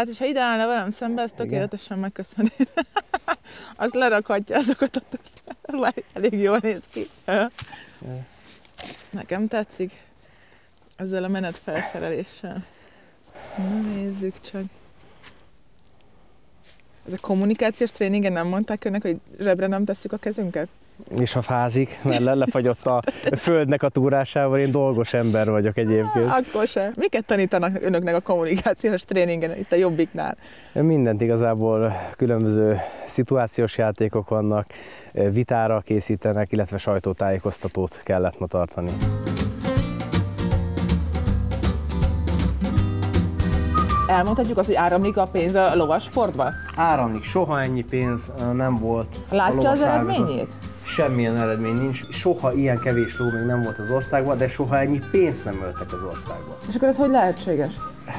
Tehát, hogyha ide állna velem szembe, ezt tökéletesen megköszönöm. Azt lerakhatja azokat a történet. Elég jól néz ki. Nekem tetszik. Ezzel a menetfelszereléssel. Na, nézzük csak. Ez a kommunikációs tréningen nem mondták önnek, hogy zsebre nem tesszük a kezünket? És ha fázik, mert lefagyott a földnek a túrásával, én dolgos ember vagyok egyébként. Akkor sem. Miket tanítanak önöknek a kommunikációs tréningen itt a Jobbiknál? Mindent igazából, különböző szituációs játékok vannak, vitára készítenek, illetve sajtótájékoztatót kellett ma tartani. Elmondhatjuk azt, hogy áramlik a pénz a lovasportba? Áramlik, soha ennyi pénz nem volt. Látja az eredményét? Semmilyen eredmény nincs. Soha ilyen kevés ló még nem volt az országban, de soha ennyi pénzt nem öltek az országban. És akkor ez hogy lehetséges?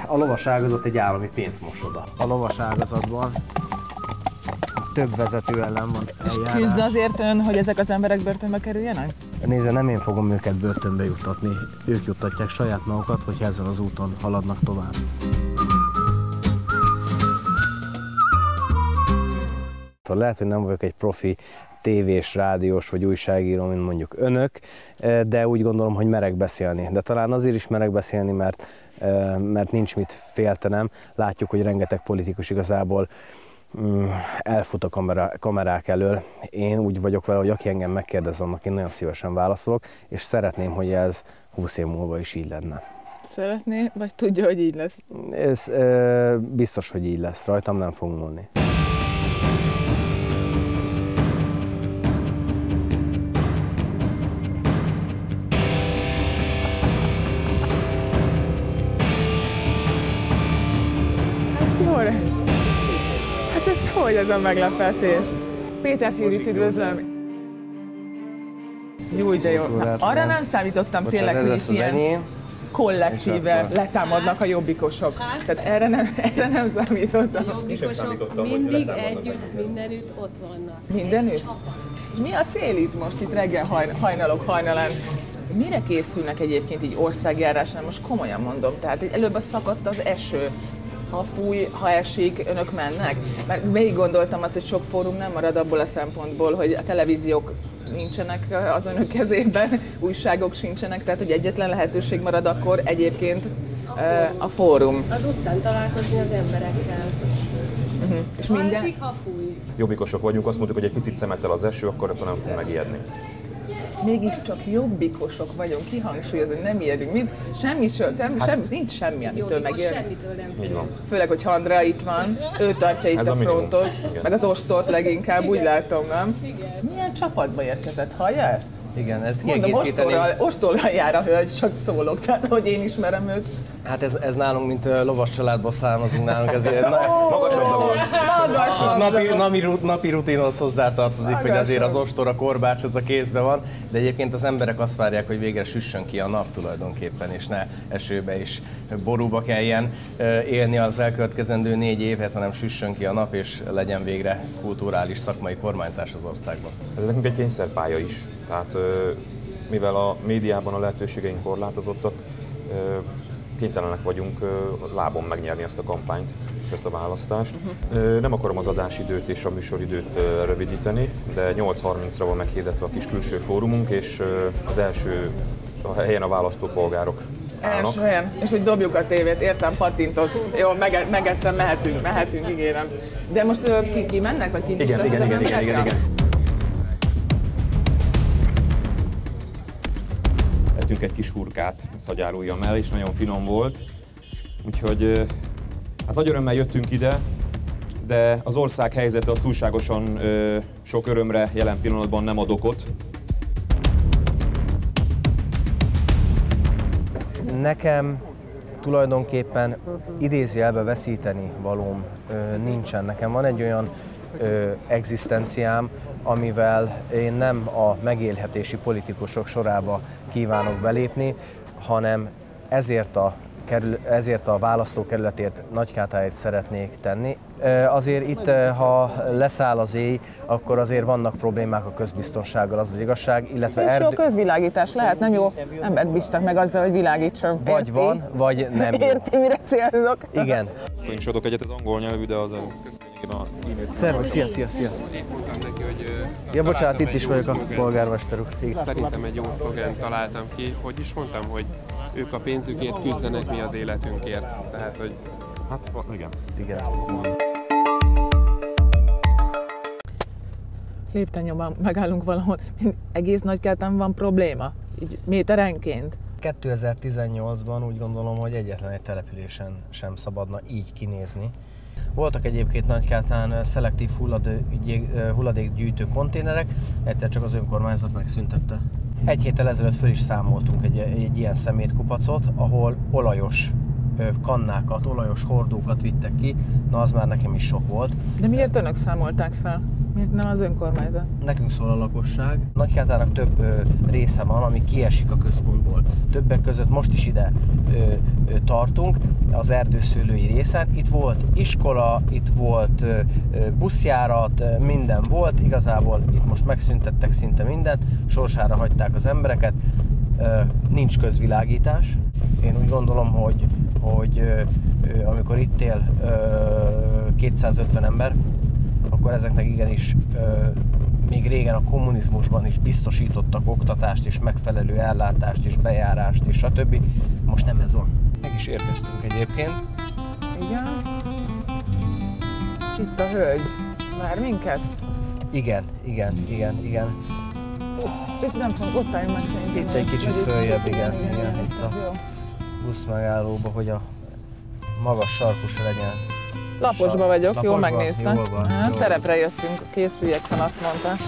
A lovaságazat egy állami pénzmosoda. A lovaságazatban több vezető ellen van eljárás. És küzd azért ön, hogy ezek az emberek börtönbe kerüljenek? Nézze, nem én fogom őket börtönbe juttatni. Ők juttatják saját magukat, hogyha ezzel az úton haladnak tovább. Lehet, hogy nem vagyok egy profi tévés, rádiós vagy újságíró, mint mondjuk önök, de úgy gondolom, hogy merek beszélni. De talán azért is merek beszélni, mert nincs mit féltenem. Látjuk, hogy rengeteg politikus igazából elfut a kamerák elől. Én úgy vagyok vele, hogy aki engem megkérdez, annak én nagyon szívesen válaszolok, és szeretném, hogy ez 20 év múlva is így lenne. Szeretné, vagy tudja, hogy így lesz? Ez biztos, hogy így lesz. Rajtam nem fog múlni. Hogy ez a meglepetés? Péter Fűrit üdvözlöm. Jó, de jó. Arra nem számítottam tényleg, hogy ilyen kollektíve letámadnak a jobbikosok. Tehát erre nem számítottam. A jobbikosok mindig együtt, mindenütt ott vannak. Mindenütt? Mi a cél itt most, itt reggel hajnalán? Mire készülnek egyébként így országjárásnál? Most komolyan mondom, tehát előbb szakadt az eső. Ha fúj, ha esik, önök mennek? Mert végig gondoltam azt, hogy sok fórum nem marad abból a szempontból, hogy a televíziók nincsenek az önök kezében, újságok sincsenek, tehát hogy egyetlen lehetőség marad akkor egyébként a fórum. Az utcán találkozni az emberekkel. És minden? Ha esik, ha fúj. Jobbikosok vagyunk, azt mondjuk, hogy egy picit szemetel az eső, akkor attól nem fog megijedni. Mégiscsak jobbikosok vagyunk, kihangsúlyozom, nem ijedünk. Nincs semmi, amitől megijedünk. Semmitől nem félünk. Főleg, hogy Andrea itt van, ő tartja itt a frontot, meg az ostort leginkább, úgy látom, nem? Igen. Milyen csapatba érkezett, hallja ezt? Igen, ezt kiegészíteni. Ostorral jár a hölgy, csak szólok, tehát hogy én ismerem őt. Hát ez nálunk, mint lovas családból származunk nálunk, ezért magas labda. Napi rutinhoz hozzátartozik, hogy azért az ostor, a korbács az a kézben van, de egyébként az emberek azt várják, hogy végre süssön ki a nap tulajdonképpen, és ne esőbe és borúba kelljen élni az elkövetkezendő 4 évet, hanem süssön ki a nap, és legyen végre kulturális szakmai kormányzás az országban. Ez nekünk egy kényszerpálya is, tehát mivel a médiában a lehetőségeink korlátozottak, kénytelenek vagyunk lábon megnyerni ezt a kampányt, ezt a választást. Nem akarom az adásidőt és a műsoridőt rövidíteni, de 8:30-ra van meghirdetve a kis külső fórumunk, és az első helyen a választópolgárok állnak. Első helyen? És hogy dobjuk a tévét, értem, pattintok. Jó, megettem, mehetünk, ígérem. De most ki mennek, vagy ki is? Igen. Ettünk egy kis hurkát szagyárújjammal, és nagyon finom volt. Úgyhogy hát nagy örömmel jöttünk ide, de az ország helyzete az túlságosan sok örömre jelen pillanatban nem ad okot. Nekem tulajdonképpen idézőjelbe veszíteni valóm nincsen. Nekem van egy olyan egzisztenciám, amivel én nem a megélhetési politikusok sorába kívánok belépni, hanem ezért a választókerületért, Nagykátáért szeretnék tenni. Azért itt, ha leszáll az éj, akkor azért vannak problémák a közbiztonsággal, az az igazság, illetve jó közvilágítás lehet, nem jó? Embert bíztak meg azzal, hogy világítson. Vagy érti? Van, vagy nem. Érti, mire célzok? Igen. akkor én is adok egyet, ez angol nyelvű, de az a... Szervusz, szia! Ja, bocsánat, itt is vagyok a polgármesterük. Szerintem egy jó szlogent találtam ki, hogy is mondtam, hogy ők a pénzükért küzdenek, mi az életünkért. Tehát, hogy... Hát, igen. Lépten megállunk valahol. Egész Nagykátán van probléma? Így méterenként? 2018-ban úgy gondolom, hogy egyetlen egy településen sem szabadna így kinézni. Voltak egyébként Nagykátán szelektív hulladékgyűjtő konténerek, egyszer csak az önkormányzat megszüntette. Egy héttel ezelőtt föl is számoltunk egy ilyen szemétkupacot, ahol olajos kannákat, olajos hordókat vittek ki, na az már nekem is sok volt. De miért önök számolták fel? Miért nem az önkormányzat? Nekünk szól a lakosság. Nagykátának több része van, ami kiesik a központból. Többek között most is ide tartunk, az erdőszőlői részen. Itt volt iskola, itt volt buszjárat, minden volt. Igazából itt most megszüntettek szinte mindent, sorsára hagyták az embereket. Nincs közvilágítás. Én úgy gondolom, hogy amikor itt él 250 ember, akkor ezeknek igenis még régen a kommunizmusban is biztosítottak oktatást és megfelelő ellátást és bejárást és stb. Most nem ez van. Meg is érkeztünk egyébként. Igen. Itt a hölgy. Vár minket? Igen. Itt nem fogunk, ott álljunk meg szerintem. Itt egy kicsit följebb, igen. Itt a buszmegállóba, hogy a magas sarkus legyen. Laposba vagyok, laposba, jól megnéztem. Jól van. Terepre jöttünk, készüljek fel, azt mondta.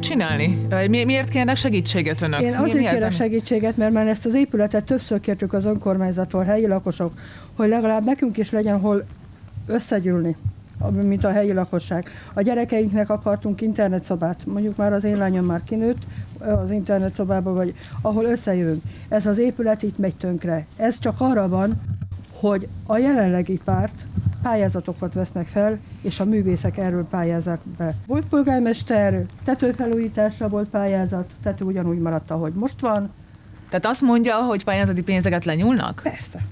Csinálni? Miért kérnek segítséget önök? Én azért kérek segítséget, mert már ezt az épületet többször kértük az önkormányzattól, helyi lakosok, hogy legalább nekünk is legyen hol összegyűlni, mint a helyi lakosság. A gyerekeinknek akartunk internetszobát, mondjuk már az én lányom már kinőtt az internetszobába, vagy ahol összejövünk. Ez az épület itt megy tönkre. Ez csak arra van, hogy a jelenlegi párt pályázatokat vesznek fel, és a művészek erről pályáznak be. Volt polgármester, tetőfelújításra volt pályázat, tető ugyanúgy maradt, ahogy most van. Tehát azt mondja, hogy pályázati pénzeket lenyúlnak? Persze.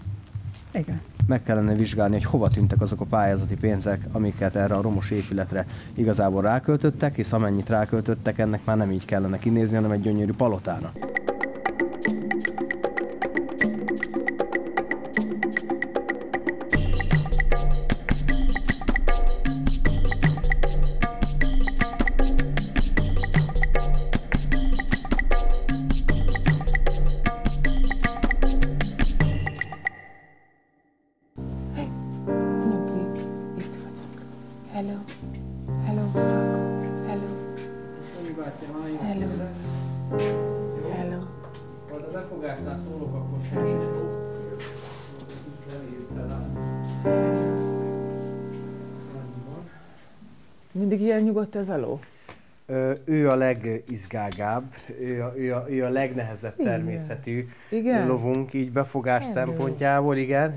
Igen. Meg kellene vizsgálni, hogy hova tűntek azok a pályázati pénzek, amiket erre a romos épületre igazából ráköltöttek, hisz amennyit ráköltöttek, ennek már nem így kellene kinézni, hanem egy gyönyörű palotának. Mindig ilyen nyugodt ez a ló? Ő a legizgágább, ő a legnehezebb természetű lovunk, így befogás szempontjából, igen.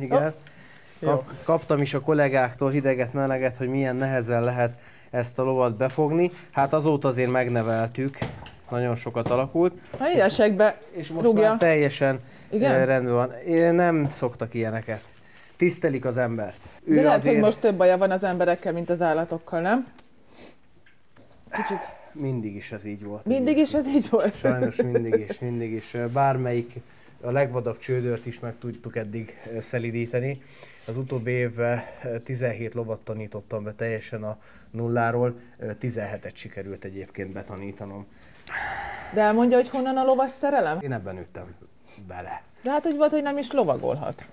Kaptam is a kollégáktól hideget, meleget, hogy milyen nehezen lehet ezt a lovat befogni. Hát azóta azért megneveltük, nagyon sokat alakult. A igyesekbe és most rúgja. Már teljesen rendben van. Nem szoktak ilyeneket. Tisztelik az embert. De lehet, azért... hogy most több baja van az emberekkel, mint az állatokkal, nem? Kicsit. Mindig is ez így volt. Mindig is ez így volt? Sajnos mindig is. Bármelyik, a legvadabb csődört is meg tudtuk eddig szelidíteni. Az utóbbi évben 17 lovat tanítottam be teljesen a nulláról, 17-et sikerült egyébként betanítanom. De elmondja, hogy honnan a lovas szerelem? Én ebben nőttem bele. De hát úgy volt, hogy nem is lovagolhat.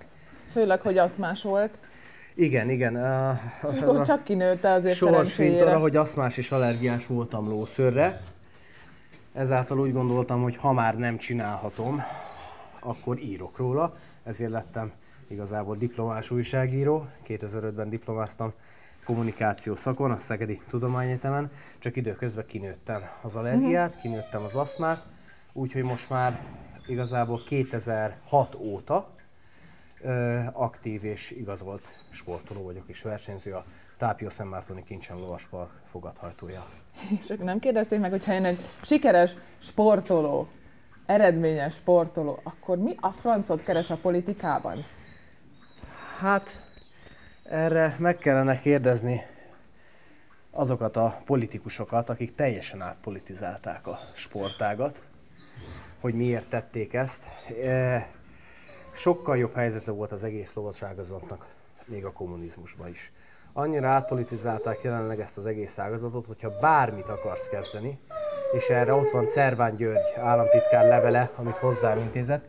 Főleg, hogy asztmás volt. Igen. És akkor csak kinőtte azért szerencséjére. Sors hogy asztmás és allergiás voltam lószőrre. Ezáltal úgy gondoltam, hogy ha már nem csinálhatom, akkor írok róla. Ezért lettem igazából diplomás újságíró. 2005-ben diplomáztam kommunikáció szakon a Szegedi Tudományegyetemen. Csak időközben kinőttem az allergiát, kinőttem az asztmát. Úgyhogy most már igazából 2006 óta aktív és igazolt sportoló vagyok, és versenyző, a Tápió-Szentmártoni Kincsem Lovaspark fogadhajtója. És akkor nem kérdezték meg, hogyha én egy sikeres sportoló, eredményes sportoló, akkor mi a francot keres a politikában? Hát erre meg kellene kérdezni azokat a politikusokat, akik teljesen átpolitizálták a sportágat, hogy miért tették ezt. Sokkal jobb helyzete volt az egész lovaságazatnak, még a kommunizmusban is. Annyira átpolitizálták jelenleg ezt az egész ágazatot, hogyha bármit akarsz kezdeni, és erre ott van Czerván György államtitkár levele, amit hozzám intézett,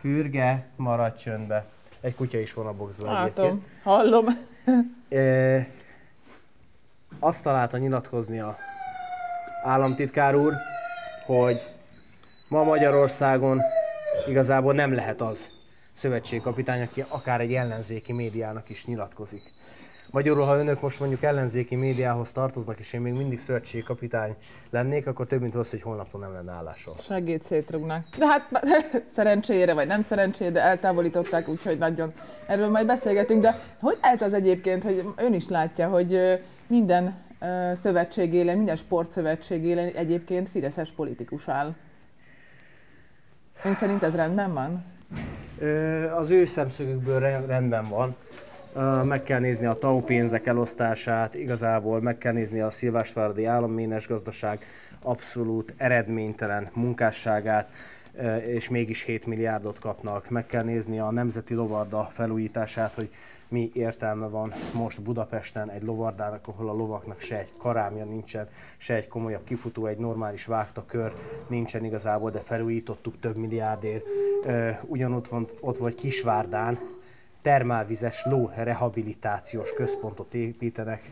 fürge, maradj csöndbe. Egy kutya is van a boxban egyébként. Hallom. Azt találta nyilatkozni a államtitkár úr, hogy ma Magyarországon igazából nem lehet az szövetségkapitány, aki akár egy ellenzéki médiának is nyilatkozik. Magyarul, ha önök most mondjuk ellenzéki médiához tartoznak, és én még mindig szövetségkapitány lennék, akkor több mint az, hogy holnaptól nem lenne állásom. Segít szétrugnak. De hát szerencsére vagy nem szerencsére, de eltávolították, úgyhogy nagyon. Erről majd beszélgetünk, de hogy lehet az egyébként, hogy ön is látja, hogy minden szövetség élen, minden sportszövetség élen egyébként fideszes politikus áll. Ön szerint ez rendben van? Az ő szemszögükből rendben van. Meg kell nézni a TAO pénzek elosztását, igazából meg kell nézni a Szilvásváradi Államényes Gazdaság abszolút eredménytelen munkásságát, és mégis 7 milliárdot kapnak. Meg kell nézni a Nemzeti Lovarda felújítását, hogy mi értelme van most Budapesten egy lovardának, ahol a lovaknak se egy karámja nincsen, se egy komolyabb kifutó, egy normális vágtakör nincsen igazából, de felújítottuk több milliárdért. Ugyanott van, ott vagy Kisvárdán, termálvizes lórehabilitációs központot építenek.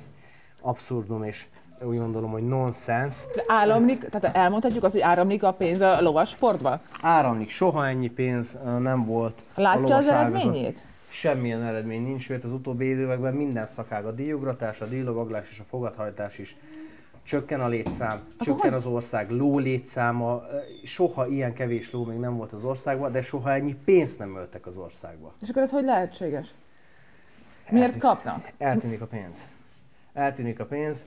Abszurdum, és úgy gondolom, hogy nonsens. Áramlik, tehát elmondhatjuk azt, hogy áramlik a pénz a lovasportba? Áramlik. Soha ennyi pénz nem volt. Látja az eredményét? Semmilyen eredmény nincs, sőt az utóbbi években minden szakág, a díjugratás, a díjlovaglás és a fogadhajtás is. Csökken a létszám, csökken az ország ló létszáma, soha ilyen kevés ló még nem volt az országban, de soha ennyi pénzt nem öltek az országba. És akkor ez hogy lehetséges? Miért kapnak? Eltűnik a pénz. Eltűnik a pénz.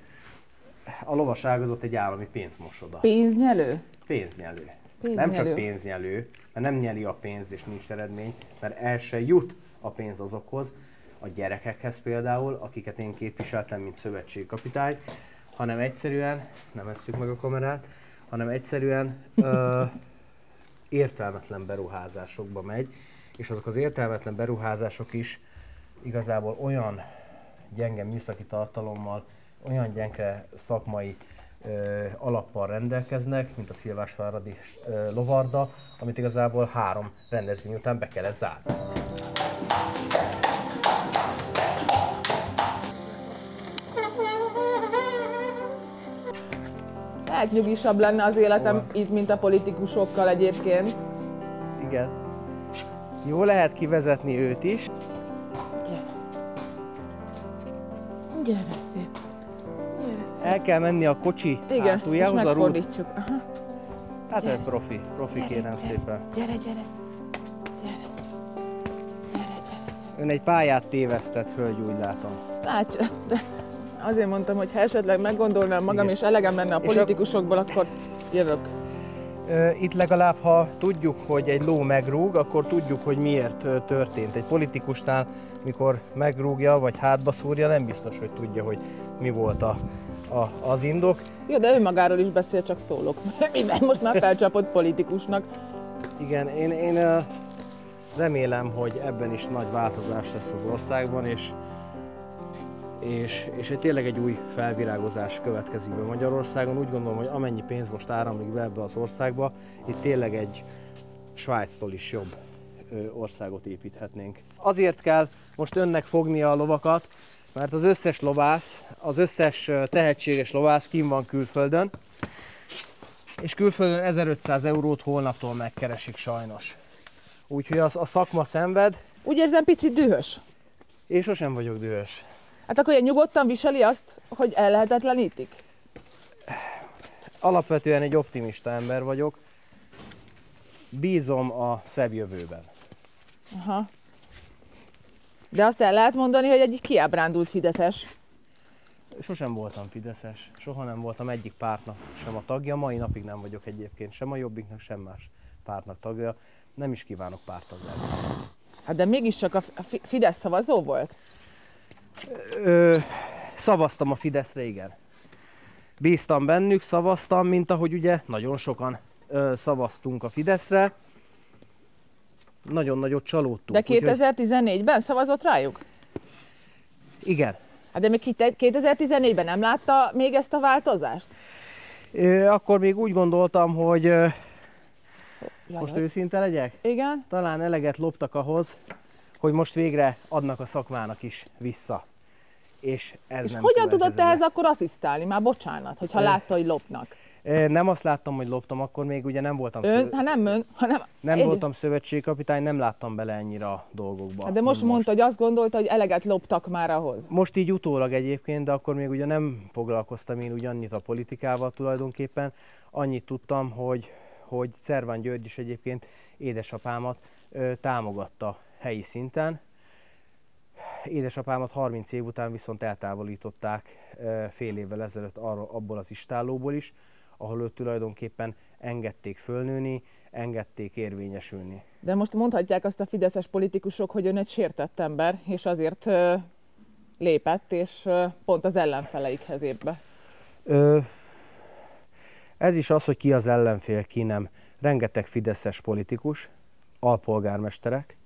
A lovas ágazat egy állami pénzmosoda. Pénznyelő? Pénznyelő. Pénznyelő. Nem csak pénznyelő, mert nem nyeli a pénzt és nincs eredmény, mert el se jut a pénz azokhoz, a gyerekekhez például, akiket én képviseltem, mint szövetségkapitány, hanem egyszerűen, nem esszük meg a kamerát, hanem egyszerűen értelmetlen beruházásokba megy, és azok az értelmetlen beruházások is igazából olyan gyenge műszaki tartalommal, olyan gyenge szakmai alappal rendelkeznek, mint a Szilvásváradi Lovarda, amit igazából 3 rendezvény után be kellett zárni. Hát nyugisabb lenne az életem itt, mint a politikusokkal egyébként. Igen. Jó lehet kivezetni őt is. Gyere. Gyere szép. Gyere szép. El kell menni a kocsi hátuljához, a rúd. Aha. Hát egy profi kérem szépen. Gyere. Ön egy pályát tévesztett, hölgy, úgy látom. Látja. Azért mondtam, hogy ha esetleg meggondolnám magam, igen, és elegem lenne a politikusokból, akkor jövök. Itt legalább, ha tudjuk, hogy egy ló megrúg, akkor tudjuk, hogy miért történt. Egy politikusnál, mikor megrúgja vagy hátba szúrja, nem biztos, hogy tudja, hogy mi volt az indok. Jó, de ő magáról is beszél, csak szólok. Mivel most már felcsapott politikusnak. Igen, én remélem, hogy ebben is nagy változás lesz az országban, és tényleg egy új felvirágozás következik be Magyarországon. Úgy gondolom, hogy amennyi pénz most áramlik be ebbe az országba, itt tényleg egy Svájctól is jobb országot építhetnénk. Azért kell most önnek fognia a lovakat, mert az összes lovász, az összes tehetséges lovász kint van külföldön, és külföldön 1500 eurót holnaptól megkeresik sajnos. Úgyhogy a szakma szenved. Úgy érzem, picit dühös. Én sosem vagyok dühös. Hát akkor ilyen nyugodtan viseli azt, hogy ellehetetlenítik? Alapvetően egy optimista ember vagyok. Bízom a szebb jövőben. Aha. De azt el lehet mondani, hogy egy kiábrándult fideszes. Sosem voltam fideszes, soha nem voltam egyik pártnak sem a tagja, mai napig nem vagyok egyébként sem a Jobbiknak, sem más pártnak tagja. Nem is kívánok párttag lenni. Hát de mégiscsak a Fidesz szavazó volt? Szavaztam a Fideszre, igen. Bíztam bennük, szavaztam, mint ahogy ugye nagyon sokan szavaztunk a Fideszre. Nagyon nagyot csalódtunk. De 2014-ben szavazott rájuk? Igen. Hát de még 2014-ben nem látta még ezt a változást? Akkor még úgy gondoltam, hogy most őszinte legyek? Igen. Talán eleget loptak ahhoz, hogy most végre adnak a szakmának is vissza. És ez nem hogyan tudott ehhez akkor asszisztálni? Már bocsánat, hogyha látta, hogy lopnak. Nem azt láttam, hogy loptam, akkor még ugye nem voltam voltam szövetségkapitány, nem láttam bele ennyire a dolgokba. De most mondta, hogy azt gondolta, hogy eleget loptak már ahhoz. Most így utólag egyébként, de akkor még ugye nem foglalkoztam én ugyannyit a politikával tulajdonképpen. Annyit tudtam, hogy Czerván György is egyébként édesapámat támogatta helyi szinten. Édesapámat 30 év után viszont eltávolították fél évvel ezelőtt abból az istállóból is, ahol őt tulajdonképpen engedték fölnőni, engedték érvényesülni. De most mondhatják azt a fideszes politikusok, hogy ön egy sértett ember, és azért lépett, és pont az ellenfeleikhez épp be. Ez is az, hogy ki az ellenfél, ki nem. Rengeteg fideszes politikus, alpolgármesterek,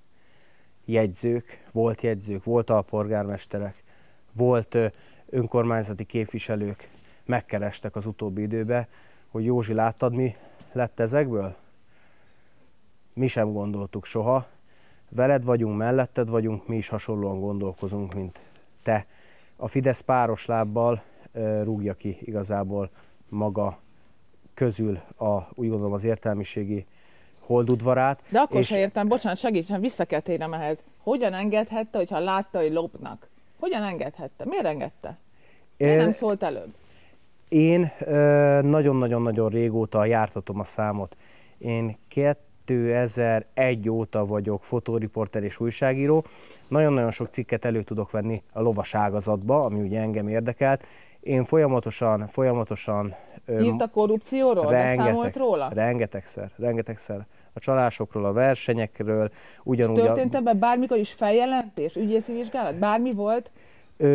jegyzők, volt jegyzők, volt alpolgármesterek, volt önkormányzati képviselők, megkerestek az utóbbi időben, hogy Józsi, láttad, mi lett ezekből? Mi sem gondoltuk soha. Veled vagyunk, melletted vagyunk, mi is hasonlóan gondolkozunk, mint te. A Fidesz páros lábbal rúgja ki igazából maga közül úgy gondolom az értelmiségi holdudvarát. De akkor se értem, bocsánat, segítsen, vissza kell térnem ehhez. Hogyan engedhette, hogyha látta, hogy lopnak? Hogyan engedhette? Miért engedte? Miért nem szólt előbb? Én nagyon-nagyon-nagyon régóta jártatom a számot. Én 2001 óta vagyok fotóriporter és újságíró. Nagyon-nagyon sok cikket elő tudok venni a lovas ágazatba, ami ugye engem érdekelt. Én folyamatosan... Írt a korrupcióról? Beszámolt róla? Rengetegszer. A csalásokról, a versenyekről, ugyanúgy... És történt ebben bármikor is feljelentés, ügyészi vizsgálat? Bármi volt?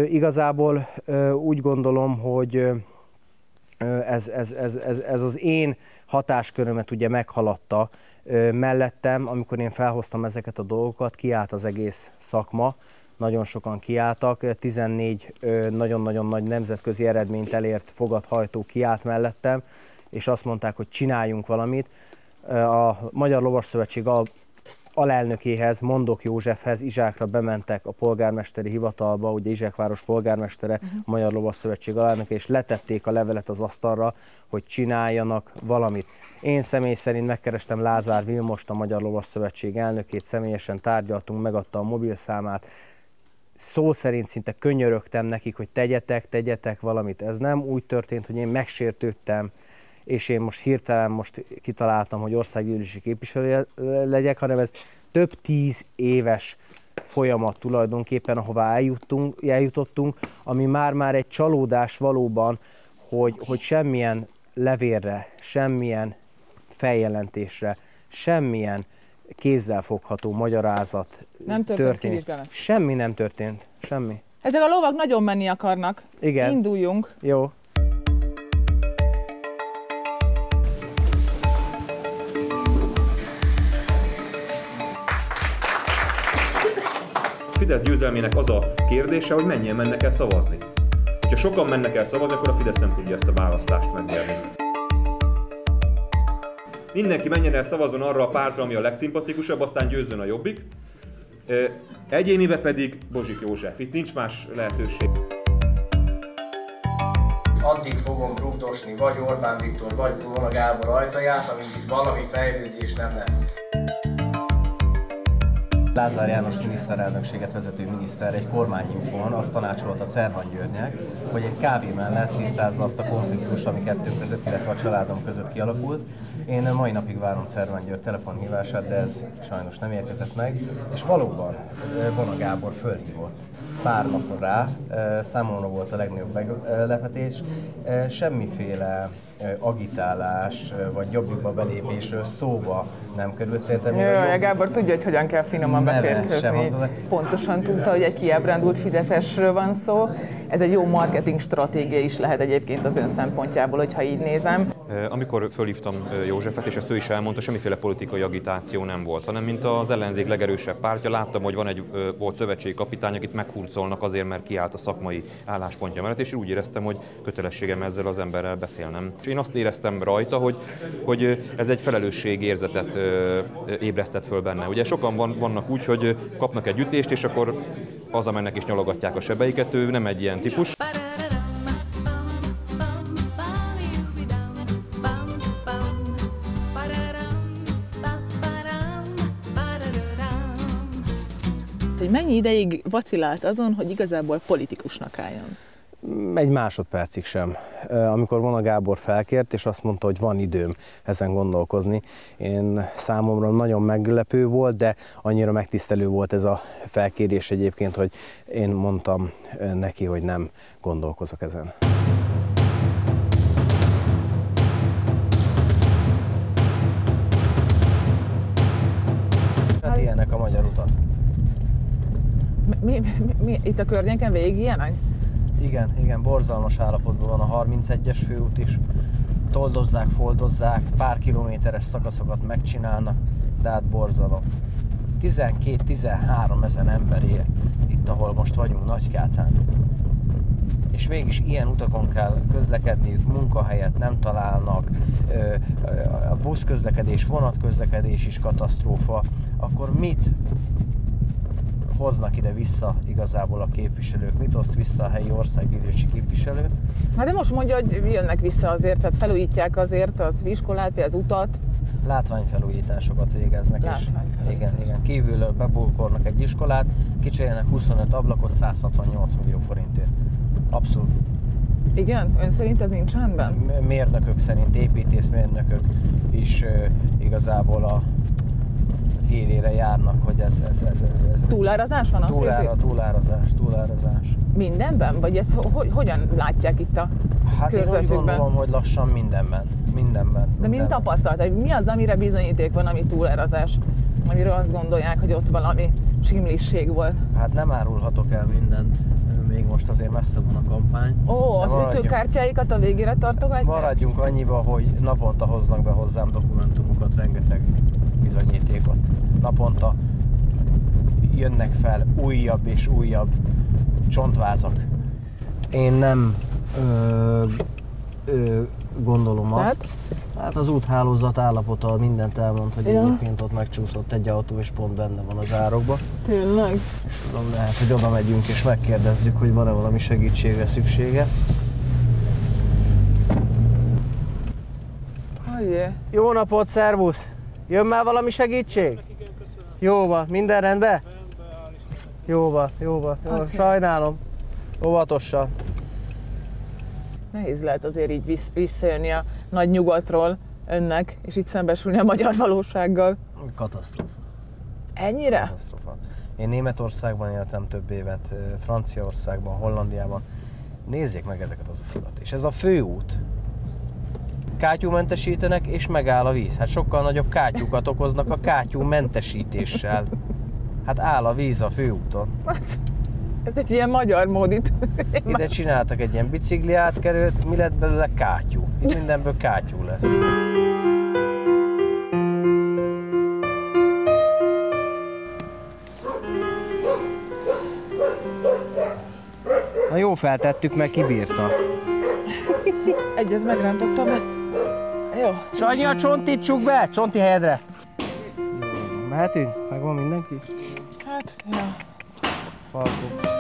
Igazából úgy gondolom, hogy ez az én hatáskörömet ugye meghaladta. Mellettem, amikor én felhoztam ezeket a dolgokat, kiállt az egész szakma, nagyon sokan kiálltak, 14 nagyon-nagyon nagy nemzetközi eredményt elért fogadhajtó kiállt mellettem, és azt mondták, hogy csináljunk valamit. A Magyar Lovas Szövetség alelnökéhez, Mondok Józsefhez Izsákra bementek a polgármesteri hivatalba, ugye Izsákváros polgármestere, a Magyar Lovas Szövetség alelnöke, és letették a levelet az asztalra, hogy csináljanak valamit. Én személy szerint megkerestem Lázár Vilmost, a Magyar Lovas Szövetség elnökét, személyesen tárgyaltunk, megadta a mobilszámát, szó szerint szinte könyörögtem nekik, hogy tegyetek valamit. Ez nem úgy történt, hogy én megsértődtem, és én most hirtelen kitaláltam, hogy országgyűlési képviselő legyek, hanem ez több 10 éves folyamat tulajdonképpen, ahová eljutottunk, ami már-már egy csalódás valóban, hogy semmilyen levélre, semmilyen feljelentésre, semmilyen kézzelfogható magyarázat nem történt. Semmi nem történt, semmi. Ezek a lovak nagyon menni akarnak. Igen. Induljunk. Jó. A Fidesz győzelmének az a kérdése, hogy mennyien mennek el szavazni. Ha sokan mennek el szavazni, akkor a Fidesz nem tudja ezt a választást megnyerni. Mindenki menjen el szavazzon arra a pártra, ami a legszimpatikusabb, aztán győzzön a Jobbik. Egyénibe pedig Bozsik József. Itt nincs más lehetőség. Addig fogom rugdosni vagy Orbán Viktor, vagy Pulona Gábor ajtaját, amíg itt valami fejlődés nem lesz. Lázár János miniszterelnökséget vezető miniszter egy kormányinfón azt tanácsolta Czerván Györgynek, hogy egy kávé mellett tisztázza azt a konfliktust, ami kettőnk között, illetve a családom között kialakult. Én mai napig várom Czerván György telefonhívását, de ez sajnos nem érkezett meg. És valóban Vona Gábor fölhívott pár napon rá, számomra volt a legnagyobb meglepetés, semmiféle agitálás, vagy Jobbikba belépésről szóba nem került. Szerintem Gábor tudja, hogy hogyan kell finoman beférkőzni. Pontosan tudta, hogy egy kiábrándult fideszesről van szó. Ez egy jó marketing stratégia is lehet egyébként az ön szempontjából, hogyha így nézem. Amikor fölhívtam Józsefet, és ezt ő is elmondta, semmiféle politikai agitáció nem volt, hanem mint az ellenzék legerősebb pártja, láttam, hogy van egy volt szövetségi kapitány, akit meghurcolnak azért, mert kiállt a szakmai álláspontja mellett, és úgy éreztem, hogy kötelességem ezzel az emberrel beszélnem. És én azt éreztem rajta, hogy ez egy felelősségérzetet ébresztett föl benne. Ugye sokan vannak úgy, hogy kapnak egy ütést, és akkor hazamennek és nyalogatják a sebeiket, ő nem egy ilyen típus. Hogy mennyi ideig vacillált azon, hogy igazából politikusnak álljon? Egy másodpercig sem. Amikor Vona Gábor felkért, és azt mondta, hogy van időm ezen gondolkozni, számomra nagyon meglepő volt, de annyira megtisztelő volt ez a felkérés egyébként, hogy én mondtam neki, hogy nem gondolkozok ezen. Hát ilyenek a magyar utak. Itt a környéken végig ilyenek? Igen, borzalmas állapotban van a 31-es főút is. Toldozzák, foldozzák, pár kilométeres szakaszokat megcsinálnak, de hát borzalom. 12-13 ezer ember él itt, ahol most vagyunk, Nagykátán. És mégis ilyen utakon kell közlekedniük, munkahelyet nem találnak, a buszközlekedés, vonatközlekedés is katasztrófa. Akkor mit hoznak ide-vissza igazából a képviselők? Mit oszt vissza a helyi országgyűlési képviselő? Hát de most mondja, hogy jönnek vissza azért, tehát felújítják azért az iskolát, vagy az utat. Látványfelújításokat végeznek. Igen. Kívülről bebulkornak egy iskolát, kicserélnek 25 ablakot 168 millió forintért. Abszolút. Igen? Ön szerint ez nincs rendben? Mérnökök szerint, építészmérnökök is igazából a hírére járnak, hogy ez túlárazás van, azt érzi? Túlárazás. Mindenben? Vagy ezt hogyan látják itt a körzetükben? Én úgy gondolom, hogy lassan mindenben. De mind tapasztalt? Mi az, amire bizonyíték van, ami túlárazás? Amiről azt gondolják, hogy ott valami csimlisség volt? Hát nem árulhatok el mindent. Még most azért messze van a kampány. Az ütőkártyáikat a végére tartogatják? Maradjunk annyiba, hogy naponta hoznak be hozzám dokumentumokat, rengeteg bizonyítékot. Naponta jönnek fel újabb és újabb csontvázak. Én nem gondolom azt. Hát az úthálózat állapota mindent elmond, hogy egyébként ott megcsúszott egy autó, és pont benne van az árokba. Tényleg? És tudom, lehet, hogy oda megyünk és megkérdezzük, hogy van-e valami segítségre szüksége. Jó napot, szervusz! Jön már valami segítség? Jó van, minden rendben? Jó van. Sajnálom. Óvatosan. Nehéz lehet azért így visszajönni a nagy nyugatról önnek, és itt szembesülni a magyar valósággal. Katasztrófa. Ennyire? Katasztrófa. Én Németországban éltem több évet, Franciaországban, Hollandiában. Nézzék meg ezeket az utakat. És ez a főút. Kátyúmentesítenek, és megáll a víz. Hát sokkal nagyobb kátyúkat okoznak a kátyúmentesítéssel. Hát áll a víz a főúton. Ez egy ilyen magyar módit. Ide csináltak egy ilyen bicikli átkerőt, mi lett belőle? Kátyú. Itt mindenből kátyú lesz. Na jó, feltettük, meg kibírta. Egyet megrántotta be. Jó. Sanyi, a csontit csukd be! Csonti helyedre! Mehetünk? Megvan mindenki? Hát, jó. Falkó.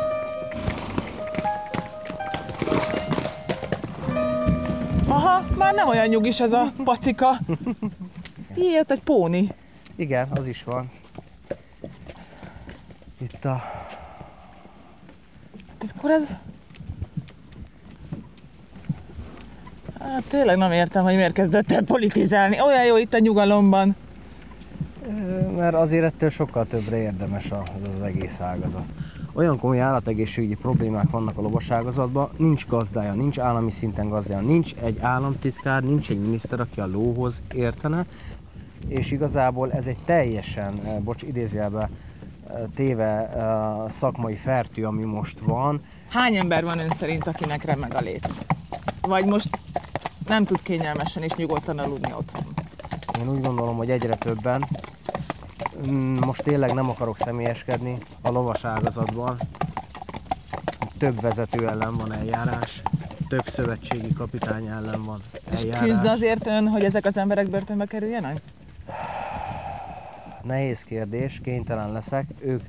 Aha, már nem olyan nyugis ez a pacika. Ilyet egy póni. Igen, az is van. Itt a... Akkor ez... Hát tényleg nem értem, hogy miért kezdett el politizálni. Olyan jó itt a nyugalomban. Mert azért ettől sokkal többre érdemes az egész ágazat. Olyan komoly állategészségügyi problémák vannak a lovaságazatban, nincs gazdája, nincs állami szinten gazdája, nincs egy államtitkár, nincs egy miniszter, aki a lóhoz értene, és igazából ez egy teljesen, bocs, idézőjelbe téve szakmai fertő, ami most van. Hány ember van ön szerint, akinek remeg a léc? Vagy most nem tud kényelmesen és nyugodtan aludni otthon? Én úgy gondolom, hogy egyre többen. Most tényleg nem akarok személyeskedni, a lovas ágazatban több vezető ellen van eljárás, több szövetségi kapitány ellen van eljárás. És küzd azért ön, hogy ezek az emberek börtönbe kerüljenek? Nehéz kérdés, kénytelen leszek. Ők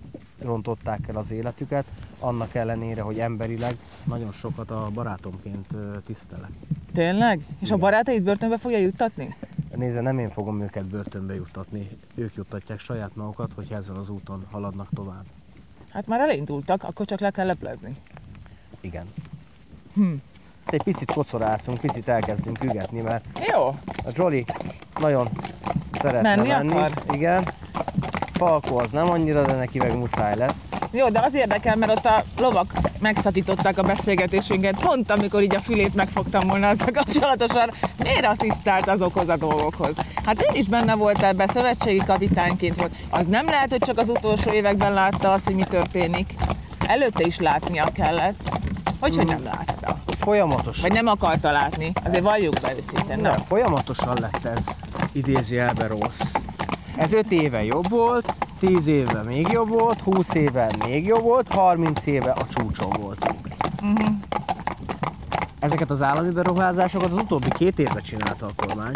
rontották el az életüket, annak ellenére, hogy emberileg nagyon sokat a barátomként tisztelek. Tényleg? És igen. A barátait börtönbe fogja juttatni? Nézze, nem én fogom őket börtönbe juttatni. Ők juttatják saját magukat, hogy ezzel az úton haladnak tovább. Hát már elindultak, akkor csak le kell leplezni. Igen. Egy picit kocorászunk, picit elkezdünk ügetni, mert jó. A Jolly nagyon szeretne menni. Igen. Falkó az nem annyira, de neki meg muszáj lesz. Jó, de az érdekel, mert ott a lovak megszakították a beszélgetésünket, pont amikor így a fülét megfogtam volna azzal kapcsolatosan, miért asszisztált azokhoz a dolgokhoz? Hát én is benne voltál ebben, szövetségi kapitányként volt. Az nem lehet, hogy csak az utolsó években látta azt, hogy mi történik. Előtte is látnia kellett. Hogyhogy nem látta? Folyamatosan. Vagy nem akarta látni. Azért valljuk be őszintén. Nem, folyamatosan lett ez idézőjelben rossz. Ez 5 éve jobb volt, 10 éve még jobb volt, 20 éve még jobb volt, 30 éve a csúcson voltunk. Ezeket az állami beruházásokat az utóbbi 2 évben csinálta a kormány.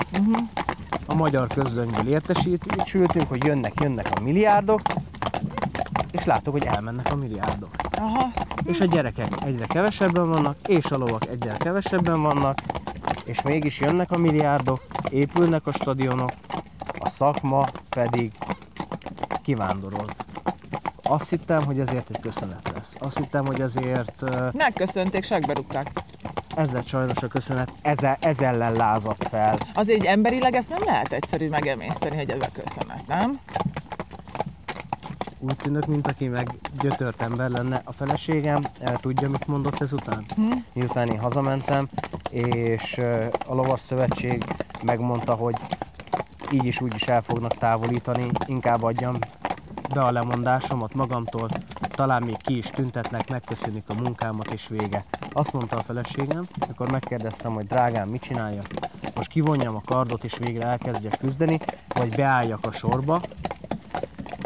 A magyar közlönyből értesültünk, hogy jönnek a milliárdok, és láttuk, hogy elmennek a milliárdok. Aha. És a gyerekek egyre kevesebben vannak, és a lovak egyre kevesebben vannak, és mégis jönnek a milliárdok, épülnek a stadionok, a szakma pedig kivándorolt. Azt hittem, hogy ezért egy köszönet lesz. Azt hittem, hogy ezért... Megköszönték, segbe rúgták. Ezzel sajnos a köszönet, ez ellen lázadt fel. Azért emberileg ezt nem lehet egyszerű megemészteni, hogy ez a köszönet, nem? Úgy tűnök, mint aki meg gyötört ember lenne. A feleségem tudja, mit mondott ezután? Miután én hazamentem, és a Lovas Szövetség megmondta, hogy így is úgy is el fognak távolítani, inkább adjam be a lemondásomat magamtól, talán még ki is tüntetnek, megköszönik a munkámat és vége. Azt mondta a feleségem, akkor megkérdeztem, hogy drágám, mit csináljak? Most kivonjam a kardot és végre elkezdjek küzdeni, vagy beálljak a sorba,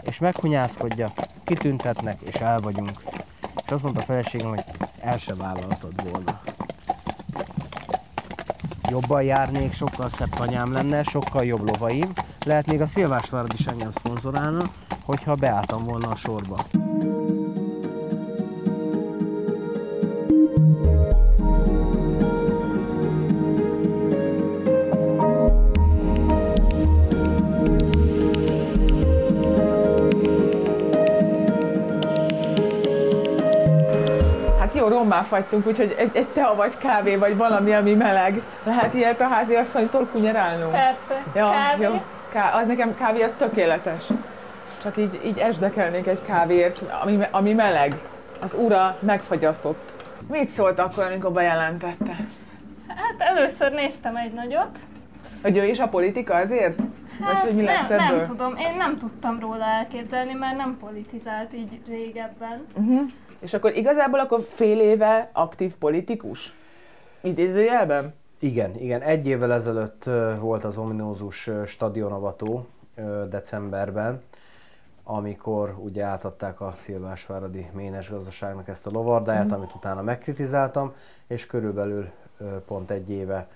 és meghunyászkodjak, kitüntetnek és el vagyunk. És azt mondta a feleségem, hogy el se vállalhatod volna. Jobban járnék, sokkal szebb tanyám lenne, sokkal jobb lovaim. Lehet még a Szilvásváradi is engem szponzorálna, hogyha beálltam volna a sorba. Rommá fagytunk, úgyhogy egy tea vagy kávé, vagy valami, ami meleg. Lehet ilyet a háziasszonytól kunyerálnunk? Persze. Ja, kávé? Jó. Az nekem kávé, az tökéletes. Csak így esdekelnék egy kávéért, ami meleg. Az ura megfagyasztott. Mit szólt akkor, amikor bejelentette? Hát először néztem egy nagyot. Hogy ő is a politika azért? Hát vagy hogy mi lesz ebből? Nem tudom, én nem tudtam róla elképzelni, mert nem politizált így régebben. És akkor igazából fél éve aktív politikus? Idézőjelben? Igen, igen. 1 évvel ezelőtt volt az ominózus stadionavató decemberben, amikor ugye átadták a Szilvásváradi Ménes Gazdaságnak ezt a lovardáját, amit utána megkritizáltam, és körülbelül pont 1 éve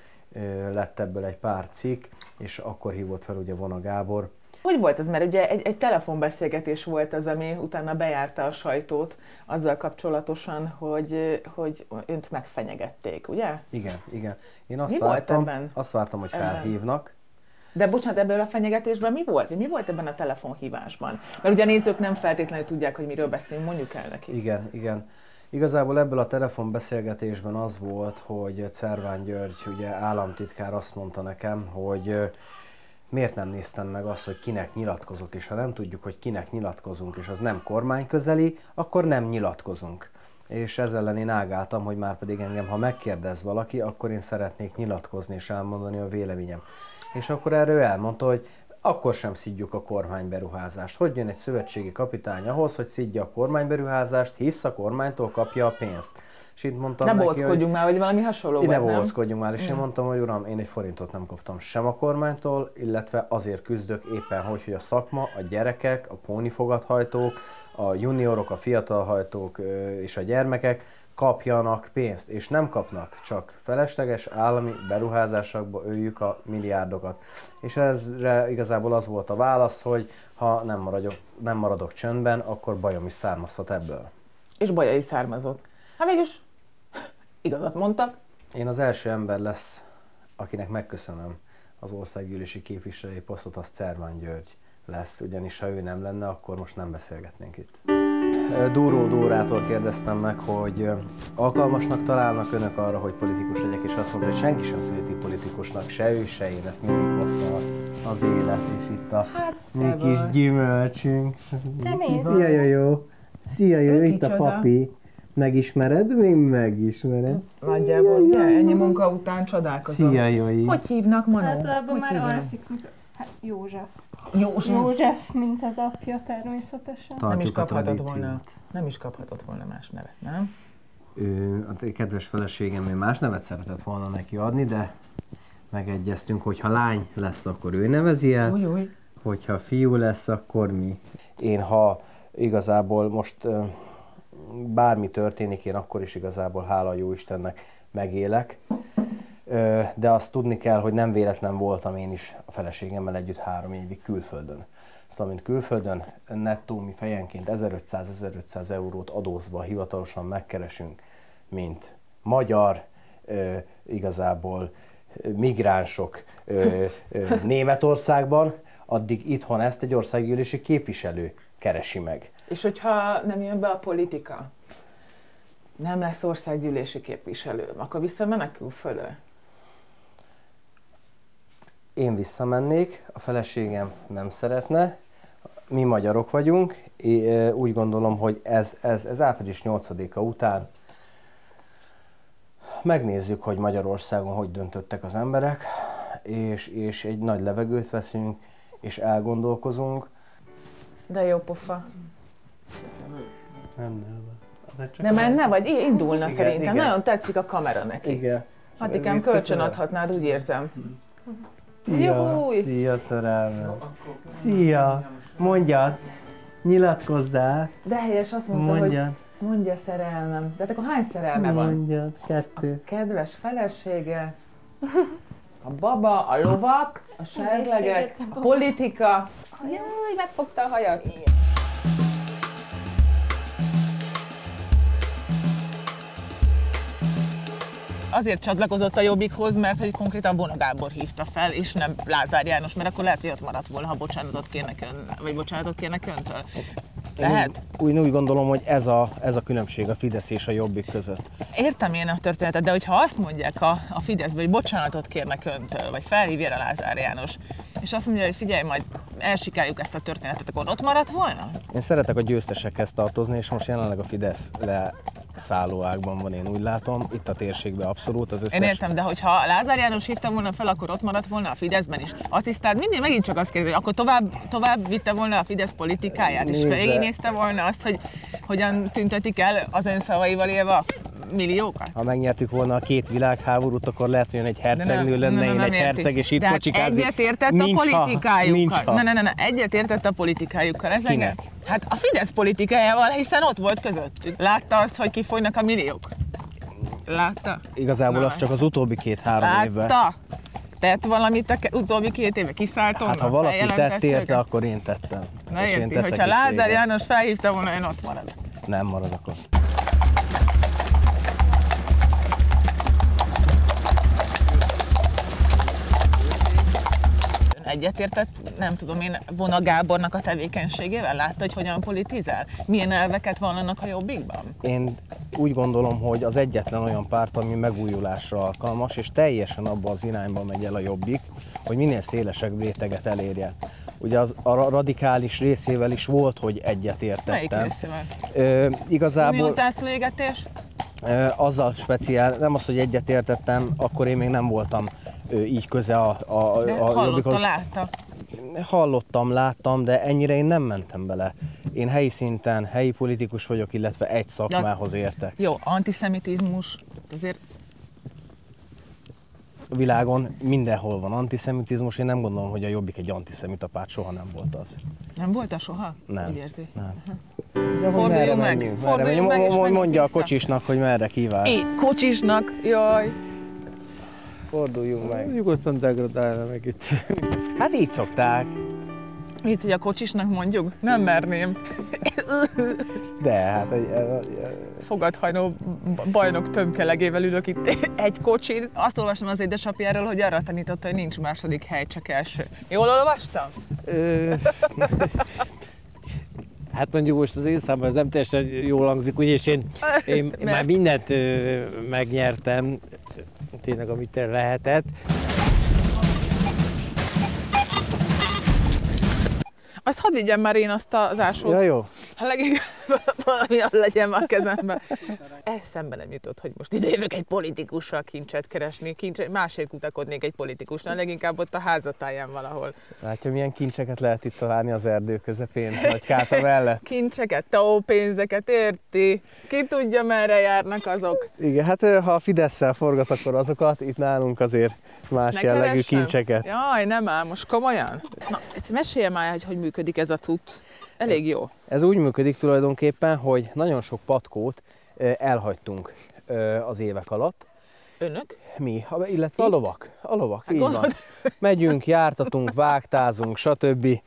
lett ebből egy pár cikk, és akkor hívott fel ugye Vona Gábor. Hogy volt ez? Mert ugye egy telefonbeszélgetés volt az, ami utána bejárta a sajtót azzal kapcsolatosan, hogy önt megfenyegették, ugye? Igen, igen. Én azt vártam, hogy felhívnak, De bocsánat, ebből a fenyegetésben mi volt? Mi volt ebben a telefonhívásban? Mert ugye a nézők nem feltétlenül tudják, hogy miről beszélünk, mondjuk el nekik. Igen, igen. Igazából ebből a telefonbeszélgetésben az volt, hogy Czerván György, ugye államtitkár azt mondta nekem, hogy miért nem néztem meg azt, hogy kinek nyilatkozok, és ha nem tudjuk, hogy kinek nyilatkozunk, és az nem kormányközeli, akkor nem nyilatkozunk. És ezzel ellen én ágáltam, hogy már pedig engem, ha megkérdez valaki, akkor én szeretnék nyilatkozni és elmondani a véleményem. És akkor erről elmondta, hogy akkor sem szidjuk a kormányberuházást. Hogy jön egy szövetségi kapitány ahhoz, hogy szidja a kormányberuházást, hisz a kormánytól kapja a pénzt. És itt mondtam neki, bolckodjunk már, vagy valami hasonló volt, nem? Ne bolckodjunk már, és én mondtam, hogy uram, én egy forintot nem kaptam sem a kormánytól, illetve azért küzdök éppen, hogy a szakma, a gyerekek, a pónifogathajtók, a juniorok, a fiatalhajtók és a gyermekek kapjanak pénzt, és nem kapnak, csak felesleges állami beruházásokba öljük a milliárdokat. És ezre igazából az volt a válasz, hogy ha nem maradok csöndben, akkor bajom is származhat ebből. És baja is származott. Hát mégis igazat mondtak. Én az első ember lesz, akinek megköszönöm az országgyűlési képviselői posztot, az Czerván György lesz, ugyanis ha ő nem lenne, akkor most nem beszélgetnénk itt. Dúró Dórától kérdeztem meg, hogy alkalmasnak találnak önök arra, hogy politikus legyek, és azt mondta, hogy senki sem születi politikusnak, se ő, se én, ezt mindig hozta az élet, és itt a mi kis gyümölcsünk. Szia, jó! Szia, jó! Itt a papi. Megismered? Még megismered. Nagyjából, ugye? Ennyi munka után csodálkozom. Szia, jó! Hogy hívnak, Manó? Hát abban már alszik, József. József, mint az apja természetesen. Tartjuk, nem is kaphatott volna más nevet, nem? A kedves feleségem, ő más nevet szeretett volna neki adni, de megegyeztünk, hogy ha lány lesz, akkor ő nevezi el, hogyha fiú lesz, akkor mi. Én ha igazából most bármi történik, én akkor is igazából hála a jó Istennek megélek. De azt tudni kell, hogy nem véletlen voltam én is a feleségemmel együtt 3 évig külföldön. Szóval, mint külföldön, nettó mi fejenként 1500-1500 eurót adózva hivatalosan megkeresünk, mint magyar, igazából migránsok Németországban, addig itthon ezt egy országgyűlési képviselő keresi meg. És hogyha nem jön be a politika, nem lesz országgyűlési képviselő, akkor visszamenek külföldön? Én visszamennék, a feleségem nem szeretne, mi magyarok vagyunk, úgy gondolom, hogy ez április 8-a után megnézzük, hogy Magyarországon hogy döntöttek az emberek, és egy nagy levegőt veszünk, és elgondolkozunk. De jó pofa. De menne, vagy indulna, igen, szerintem. Igen. Nagyon tetszik a kamera neki. Igen. Hatikám, kölcsön adhatnád, úgy érzem. Szia, szia szerelmem. Szia, mondja, nyilatkozzál. De helyes, azt mondta, hogy mondja szerelmem. De hát akkor hány szerelme van? Mondja, 2. A kedves felesége, a baba, a lovak, a serlegek, a politika. Jaj, megfogta a hajat. Azért csatlakozott a Jobbikhoz, mert hogy konkrétan Bona Gábor hívta fel, és nem Lázár János, mert akkor lehet, hogy ott maradt volna, ha bocsánatot kérnek öntől. Lehet? Én úgy gondolom, hogy ez a különbség a Fidesz és a Jobbik között. Értem én a történetet, de hogyha azt mondják a Fideszbe, hogy bocsánatot kérnek öntől, vagy felhívja a Lázár János, és azt mondja, hogy figyelj, majd elsikáljuk ezt a történetet, akkor ott maradt volna? Én szeretek a győztesekhez tartozni, és most jelenleg a Fidesz leszállóágban van, én úgy látom, itt a térségben abszolút az összes... Én értem, de hogyha Lázár János hívta volna fel, akkor ott maradt volna a Fideszben is. Asszisztált, mindig megint csak azt kérdezi, akkor tovább vitte volna a Fidesz politikáját, és végignézte volna azt, hogy hogyan tüntetik el az önszavaival élve a milliókat. Ha megnyertük volna a 2 világháborút, akkor lehet, hogy egy hercegnő lenne, én egy herceg, és itt kocsikázni. Egyet értett a politikájukkal. Egyet értett a politikájukkal. Hát a Fidesz politikájával, hiszen ott volt közöttük. Látta azt, hogy kifolynak a milliók? Látta? Igazából az csak az utóbbi 2-3 évben. Látta? Tett valamit az utóbbi 2 évben? Kiszállt onnan? Hát ha valaki tett érte, akkor én tettem. Na érti, hogyha Lázár János felhívta volna, én ott marad. Nem maradok ott. egyetértett, nem tudom én, Vona Gábornak a tevékenységével? Látta, hogy hogyan politizál? Milyen elveket vannak a Jobbikban? Én úgy gondolom, hogy az egyetlen olyan párt, ami megújulásra alkalmas, és teljesen abba az irányba megy el a Jobbik, hogy minél szélesebb réteget elérjen. Ugye az, a radikális részével is volt, hogy egyetértettem. Melyik részével? Igazából... Húzászlégetés? Azzal speciál, nem az, hogy egyetértettem, akkor én még nem voltam így köze a látta. Hallottam, láttam, de ennyire én nem mentem bele. Én helyi szinten, helyi politikus vagyok, illetve egy szakmához értek. Jó, antiszemitizmus, azért... A világon mindenhol van antiszemitizmus, én nem gondolom, hogy a Jobbik egy antiszemita párt, soha nem volt az. Nem volt az soha? Nem. Úgy érzi? Nem. Forduljon meg! Forduljon meg, és mondja a kocsisnak, hogy merre kíván. Kocsisnak? Jaj! Forduljunk meg. Nyugodtan degradálja meg itt. Hát így szokták. Itt, hogy a kocsisnak mondjuk? Nem merném. De hát... Fogadhajnó bajnok tömkelegével ülök itt egy kocsin. Azt olvastam az édesapjáról, hogy arra tanította, hogy nincs második hely, csak első. Jól olvastam? Hát mondjuk most az én számban ez nem teljesen jól hangzik, úgyis én már mindent megnyertem, tényleg amit lehetett. Azt hadd vigyem már én azt az ásót. Ja, jó. Ha leginkább valami legyen már kezemben. Eszembe nem jutott, hogy most ide jövök egy politikussal kincset keresni, másért kutakodnék egy politikusnál, leginkább ott a házatáján valahol. Látja, milyen kincseket lehet itt találni az erdő közepén, Nagykáta mellett. Kincseket, tópénzeket, érti? Ki tudja, merre járnak azok? Igen, hát ha a Fidesz-szel forgat, akkor azokat, itt nálunk azért más ne jellegű keresem? Kincseket. Jaj, nem ám, most komolyan? Na, mesélje már, hogy működik ez a cucc. Elég jó. Ez úgy működik tulajdonképpen, hogy nagyon sok patkót elhagytunk az évek alatt. Önök? Mi, illetve a lovak. A lovak, hát így van. Megyünk, jártatunk, vágtázunk, stb.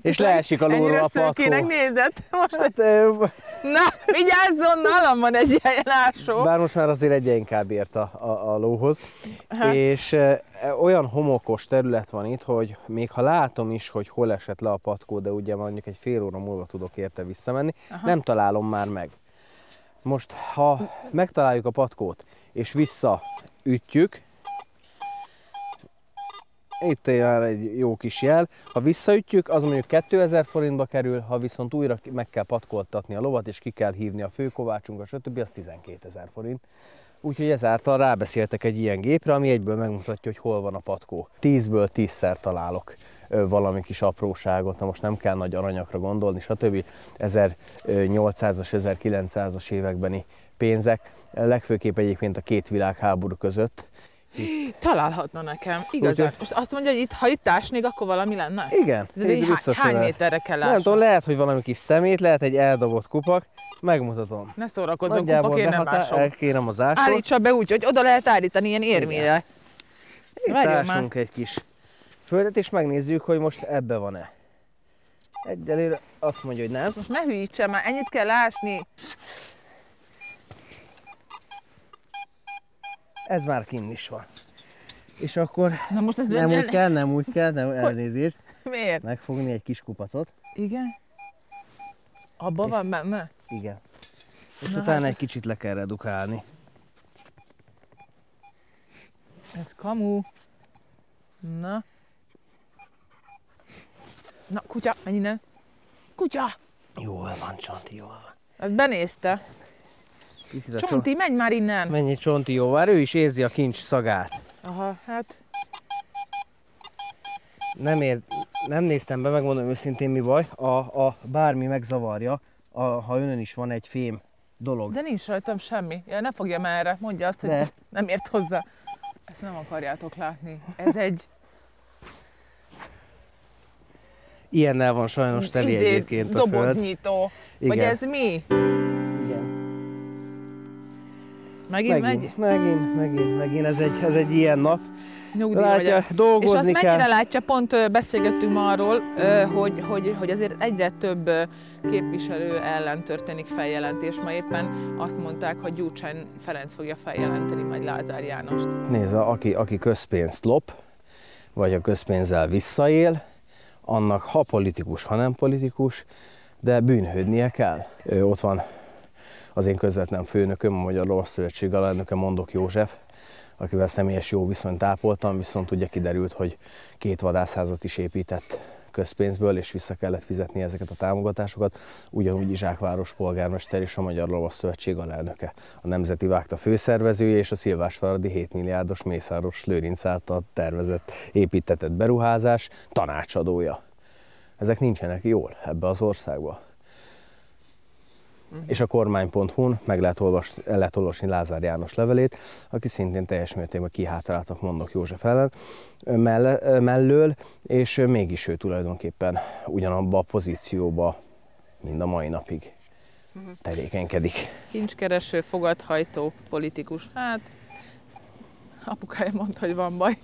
És leesik alulról a patkó. Szőkének nézett? Most hát, na, vigyázzon, nálam van egy ilyen ásó. Bár most már azért egyre inkább ért a lóhoz. Hát. És olyan homokos terület van itt, hogy még ha látom is, hogy hol esett le a patkó, de ugye mondjuk egy fél óra múlva tudok érte visszamenni, aha, nem találom már meg. Most, ha megtaláljuk a patkót, és visszaütjük, itt jár egy jó kis jel, ha visszaütjük, az mondjuk 2000 forintba kerül, ha viszont újra meg kell patkoltatni a lovat, és ki kell hívni a főkovácsunkra, stb., az 12 000 forint. Úgyhogy ezáltal rábeszéltek egy ilyen gépre, ami egyből megmutatja, hogy hol van a patkó. 10-ből 10-szer találok valami kis apróságot, na most nem kell nagy aranyakra gondolni, stb. 1800-as, 1900-as évekbeni pénzek, legfőképp egyébként a két világháború között. Itt. Találhatna nekem, igazán. Úgy, most azt mondja, hogy itt, ha itt ásnék, akkor valami lenne? Igen. Hány méterre kell ásni? Nem tudom, lehet, hogy valami kis szemét, lehet egy eldobott kupak, megmutatom. Ne szórakozzon, nagyjából kupak, én nem ásom. Elkérem az ásot. Állítsa be úgy, hogy oda lehet állítani ilyen érmére. Itt ásunk egy kis földet, és megnézzük, hogy most ebbe van-e. Egyelőre azt mondja, hogy nem. Most ne hülyítsen már, ennyit kell ásni. Ez már kinn is van. És akkor na most ez nem, úgy kell, nem úgy kell, nem elnézést. Miért? Megfogni egy kis kupacot. Igen? Abba és van benne? Igen. És na utána hát egy kicsit le kell redukálni. Ez kamu. Na. Na, kutya, menj innen. Kutya! Jól van, Csonti, jól van. Ezt benézte. Csonti, menj már innen! Mennyi Csonti, jó, már ő is érzi a kincs szagát. Aha, hát... Nem néztem be, megmondom őszintén, mi baj. Bármi megzavarja, ha önön is van egy fém dolog. De nincs rajtam semmi. Ja, ne fogja már erre, mondja azt, hogy ne. Nem ért hozzá. Ezt nem akarjátok látni. Ez egy... Ilyennel van sajnos teli egyébként a föld. Doboznyitó. Vagy ez mi? Megint, ez egy ilyen nap. Látja, dolgozni és azt kell. Mennyire látja, pont beszélgettünk ma arról, hogy azért egyre több képviselő ellen történik feljelentés. Ma éppen azt mondták, hogy Gyúcsán Ferenc fogja feljelenteni majd Lázár Jánost. Nézd, aki közpénzt lop, vagy a közpénzzel visszaél, annak ha politikus, ha nem politikus, de bűnhődnie kell. Ott van az én közvetlen főnököm, a Magyar Lovas Szövetség alelnöke, Mondok József, akivel személyes jó viszonyt ápoltam, viszont ugye kiderült, hogy 2 vadászházat is épített közpénzből, és vissza kellett fizetni ezeket a támogatásokat, ugyanúgy Zsákváros polgármester és a Magyar Lovas Szövetség alelnöke. A Nemzeti Vágta főszervezője és a szilvásváradi 7 milliárdos Mészáros Lőrinc által tervezett, építetett beruházás tanácsadója. Ezek nincsenek jól ebbe az országba. És a kormány.hu-n el lehet olvasni Lázár János levelét, aki szintén teljes mértékben kihátráltak Mondok József ellen mellől, és mégis ő tulajdonképpen ugyanabba a pozícióba mind a mai napig tevékenykedik. Kincskereső, fogadhajtó politikus. Hát, apukája mondta, hogy van baj.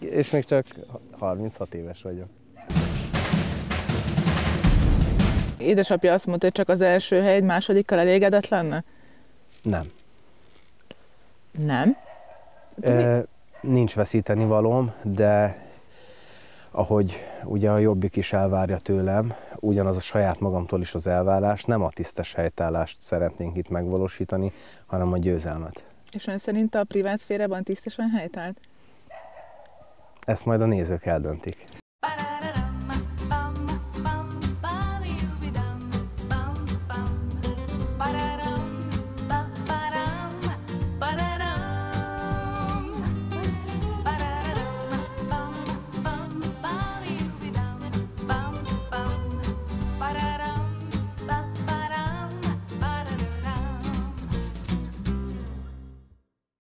és még csak 36 éves vagyok. Édesapja azt mondta, hogy csak az első hely, másodikkal elégedett lenne? Nem. Nem? Nincs veszítenivalóm, de ahogy ugye a Jobbik is elvárja tőlem, ugyanaz a saját magamtól is az elvárás, nem a tisztes helytállást szeretnénk itt megvalósítani, hanem a győzelmet. És ön szerint a privát szférában tisztesen helytált? Ezt majd a nézők eldöntik.